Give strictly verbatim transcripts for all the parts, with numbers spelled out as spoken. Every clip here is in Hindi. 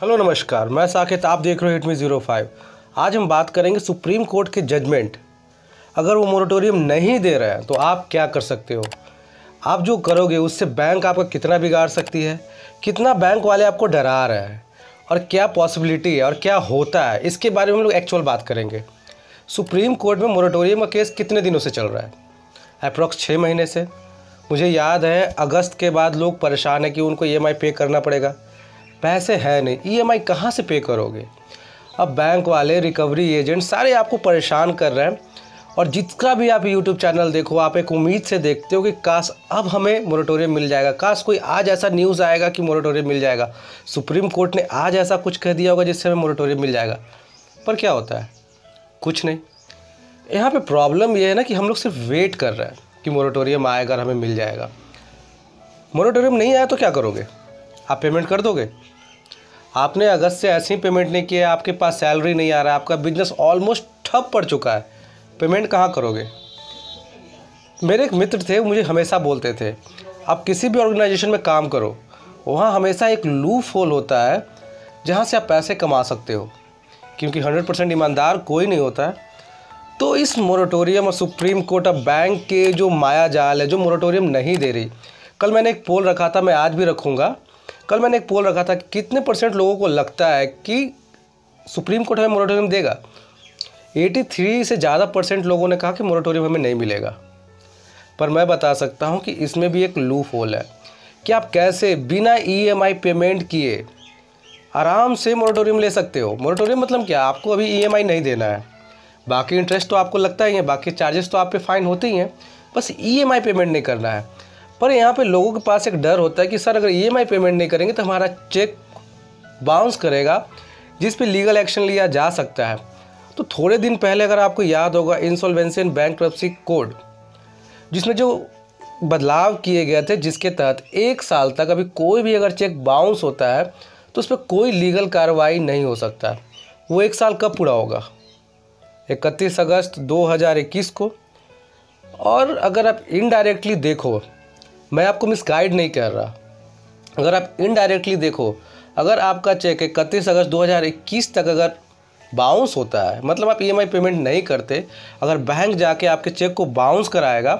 हेलो नमस्कार, मैं साकेत, आप देख रहे हो हिटमी ज़ीरो फ़ाइव। आज हम बात करेंगे सुप्रीम कोर्ट के जजमेंट, अगर वो मॉरेटोरियम नहीं दे रहे हैं तो आप क्या कर सकते हो। आप जो करोगे उससे बैंक आपका कितना बिगाड़ सकती है, कितना बैंक वाले आपको डरा रहे हैं और क्या पॉसिबिलिटी है और क्या होता है, इसके बारे में हम लोग एक्चुअल बात करेंगे। सुप्रीम कोर्ट में मॉरेटोरियम का केस कितने दिनों से चल रहा है, अप्रॉक्स छः महीने से। मुझे याद है अगस्त के बाद लोग परेशान हैं कि उनको ई एम आई पे करना पड़ेगा, पैसे है नहीं, ईएमआई कहाँ से पे करोगे। अब बैंक वाले, रिकवरी एजेंट सारे आपको परेशान कर रहे हैं और जितना भी आप यूट्यूब चैनल देखो आप एक उम्मीद से देखते हो कि काश अब हमें मॉरेटोरियम मिल जाएगा, काश कोई आज ऐसा न्यूज़ आएगा कि मॉरेटोरियम मिल जाएगा, सुप्रीम कोर्ट ने आज ऐसा कुछ कह दिया होगा जिससे हमें मॉरेटोरियम मिल जाएगा। पर क्या होता है, कुछ नहीं। यहाँ पर प्रॉब्लम यह है ना कि हम लोग सिर्फ वेट कर रहे हैं कि मॉरेटोरियम आएगा और हमें मिल जाएगा। मॉरेटोरियम नहीं आया तो क्या करोगे, आप पेमेंट कर दोगे। आपने अगस्त से ऐसे ही पेमेंट नहीं किया, आपके पास सैलरी नहीं आ रहा, आपका बिजनेस ऑलमोस्ट ठप पड़ चुका है, पेमेंट कहाँ करोगे। मेरे एक मित्र थे, मुझे हमेशा बोलते थे आप किसी भी ऑर्गेनाइजेशन में काम करो, वहाँ हमेशा एक लूप होल होता है जहाँ से आप पैसे कमा सकते हो, क्योंकि हंड्रेड परसेंट ईमानदार कोई नहीं होता है। तो इस मॉरेटोरियम और सुप्रीम कोर्ट और बैंक के जो माया जाल है, जो मॉरेटोरियम नहीं दे रही। कल मैंने एक पोल रखा था, मैं आज भी रखूँगा। कल मैंने एक पोल रखा था कि कितने परसेंट लोगों को लगता है कि सुप्रीम कोर्ट हमें मॉरेटोरियम देगा। तिरासी से ज़्यादा परसेंट लोगों ने कहा कि मॉरेटोरियम हमें नहीं मिलेगा। पर मैं बता सकता हूं कि इसमें भी एक लूप होल है कि आप कैसे बिना ईएमआई पेमेंट किए आराम से मॉरेटोरियम ले सकते हो। मॉरेटोरियम मतलब क्या, आपको अभी ईएमआई नहीं देना है, बाकी इंटरेस्ट तो आपको लगता ही है, बाकी चार्जेस तो आप पे फाइन होते ही हैं, बस ईएमआई पेमेंट नहीं करना है। पर यहाँ पे लोगों के पास एक डर होता है कि सर अगर ईएमआई पेमेंट नहीं करेंगे तो हमारा चेक बाउंस करेगा, जिस पे लीगल एक्शन लिया जा सकता है। तो थोड़े दिन पहले अगर आपको याद होगा इनसॉल्वेंसी एंड बैंकक्रप्सी कोड, जिसमें जो बदलाव किए गए थे, जिसके तहत एक साल तक अभी कोई भी अगर चेक बाउंस होता है तो उस पर कोई लीगल कार्रवाई नहीं हो सकता। वो एक साल कब पूरा होगा, इकतीस अगस्त दो हज़ार इक्कीस को। और अगर आप इनडायरेक्टली देखो, मैं आपको मिसगाइड नहीं कर रहा, अगर आप इनडायरेक्टली देखो, अगर आपका चेक इकतीस अगस्त दो हज़ार इक्कीस तक अगर बाउंस होता है, मतलब आप ईएमआई पेमेंट नहीं करते, अगर बैंक जाके आपके चेक को बाउंस कराएगा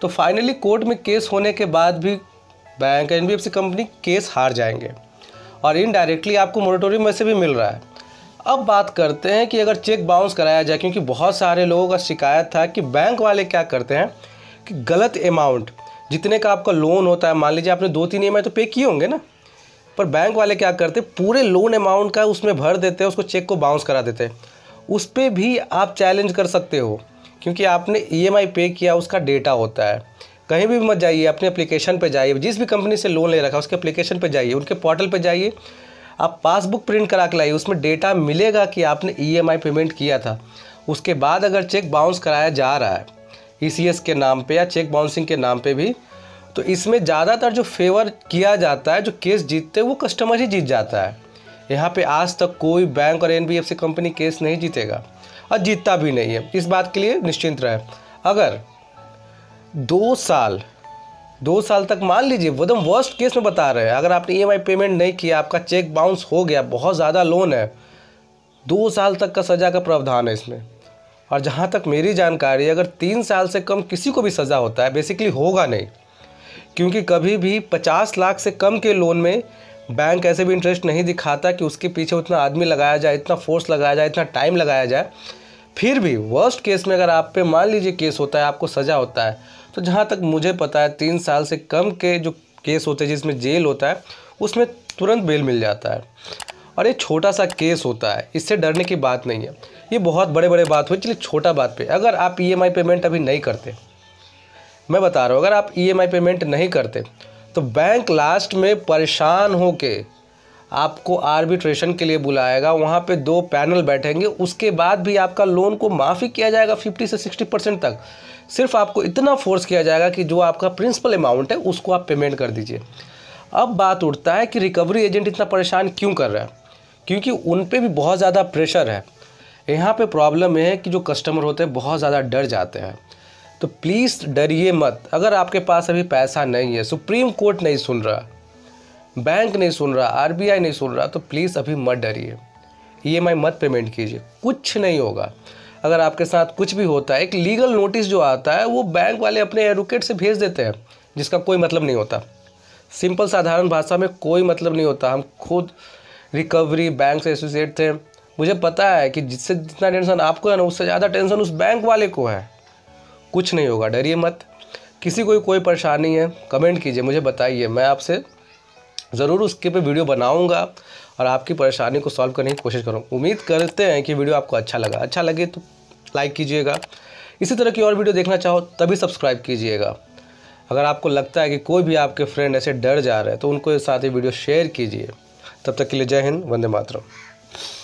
तो फाइनली कोर्ट में केस होने के बाद भी बैंक एनबीएफसी कंपनी केस हार जाएंगे और इनडायरेक्टली आपको मॉरेटोरियम वैसे भी मिल रहा है। अब बात करते हैं कि अगर चेक बाउंस कराया जाए, क्योंकि बहुत सारे लोगों का शिकायत था कि बैंक वाले क्या करते हैं कि गलत अमाउंट, जितने का आपका लोन होता है, मान लीजिए आपने दो तीन ईएमआई तो पे किए होंगे ना, पर बैंक वाले क्या करते हैं पूरे लोन अमाउंट का उसमें भर देते हैं, उसको चेक को बाउंस करा देते हैं। उस पर भी आप चैलेंज कर सकते हो, क्योंकि आपने ईएमआई पे किया, उसका डेटा होता है। कहीं भी मत जाइए, अपने एप्लीकेशन पर जाइए, जिस भी कंपनी से लोन ले रखा है उसके एप्लीकेशन पर जाइए, उनके पोर्टल पर जाइए, आप पासबुक प्रिंट करा के लाइए, उसमें डेटा मिलेगा कि आपने ईएमआई पेमेंट किया था। उसके बाद अगर चेक बाउंस कराया जा रहा है ईसीएस के नाम पे या चेक बाउंसिंग के नाम पे भी, तो इसमें ज़्यादातर जो फेवर किया जाता है, जो केस जीतते हैं वो कस्टमर ही जीत जाता है। यहाँ पे आज तक कोई बैंक और एनबीएफसी कंपनी केस नहीं जीतेगा और जीतता भी नहीं है, इस बात के लिए निश्चिंत रहें। अगर दो साल दो साल तक मान लीजिए, एकदम वर्स्ट केस में बता रहे हैं, अगर आपने ईएमआई पेमेंट नहीं किया, आपका चेक बाउंस हो गया, बहुत ज़्यादा लोन है, दो साल तक का सज़ा का प्रावधान है इसमें। और जहाँ तक मेरी जानकारी, अगर तीन साल से कम किसी को भी सज़ा होता है, बेसिकली होगा नहीं, क्योंकि कभी भी पचास लाख से कम के लोन में बैंक ऐसे भी इंटरेस्ट नहीं दिखाता कि उसके पीछे उतना आदमी लगाया जाए, इतना फोर्स लगाया जाए, इतना टाइम लगाया जाए। फिर भी वर्स्ट केस में अगर आप पे मान लीजिए केस होता है, आपको सज़ा होता है, तो जहाँ तक मुझे पता है तीन साल से कम के जो केस होते हैं जिसमें जेल होता है, उसमें तुरंत बेल मिल जाता है और ये छोटा सा केस होता है, इससे डरने की बात नहीं है। ये बहुत बड़े बड़े बात हुई, चलिए छोटा बात पे। अगर आप ईएमआई पेमेंट अभी नहीं करते, मैं बता रहा हूँ, अगर आप ईएमआई पेमेंट नहीं करते तो बैंक लास्ट में परेशान होके आपको आर्बिट्रेशन के लिए बुलाएगा। वहाँ पे दो पैनल बैठेंगे, उसके बाद भी आपका लोन को माफ़ी किया जाएगा फिफ्टी से सिक्सटी परसेंट तक। सिर्फ आपको इतना फोर्स किया जाएगा कि जो आपका प्रिंसिपल अमाउंट है उसको आप पेमेंट कर दीजिए। अब बात उठता है कि रिकवरी एजेंट इतना परेशान क्यों कर रहा है, क्योंकि उन पे भी बहुत ज़्यादा प्रेशर है। यहाँ पे प्रॉब्लम यह है कि जो कस्टमर होते हैं बहुत ज़्यादा डर जाते हैं। तो प्लीज़ डरिए मत, अगर आपके पास अभी पैसा नहीं है, सुप्रीम कोर्ट नहीं सुन रहा, बैंक नहीं सुन रहा, आरबीआई नहीं सुन रहा, तो प्लीज़ अभी मत डरिए, ईएमआई मत पेमेंट कीजिए, कुछ नहीं होगा। अगर आपके साथ कुछ भी होता है, एक लीगल नोटिस जो आता है वो बैंक वाले अपने एडवोकेट से भेज देते हैं, जिसका कोई मतलब नहीं होता। सिंपल साधारण भाषा में कोई मतलब नहीं होता। हम खुद रिकवरी बैंक से एसोसिएट थे, मुझे पता है कि जिससे जितना टेंशन आपको है ना, उससे ज़्यादा टेंशन उस बैंक वाले को है। कुछ नहीं होगा, डरिए मत। किसी को कोई परेशानी है कमेंट कीजिए, मुझे बताइए, मैं आपसे ज़रूर उसके पे वीडियो बनाऊंगा और आपकी परेशानी को सॉल्व करने की कोशिश करूँगा। उम्मीद करते हैं कि वीडियो आपको अच्छा लगा। अच्छा लगे तो लाइक कीजिएगा। इसी तरह की और वीडियो देखना चाहो तभी सब्सक्राइब कीजिएगा। अगर आपको लगता है कि कोई भी आपके फ्रेंड ऐसे डर जा रहे हैं तो उनको साथ ही वीडियो शेयर कीजिए। तब तक के लिए जय हिंद, वंदे मातरम।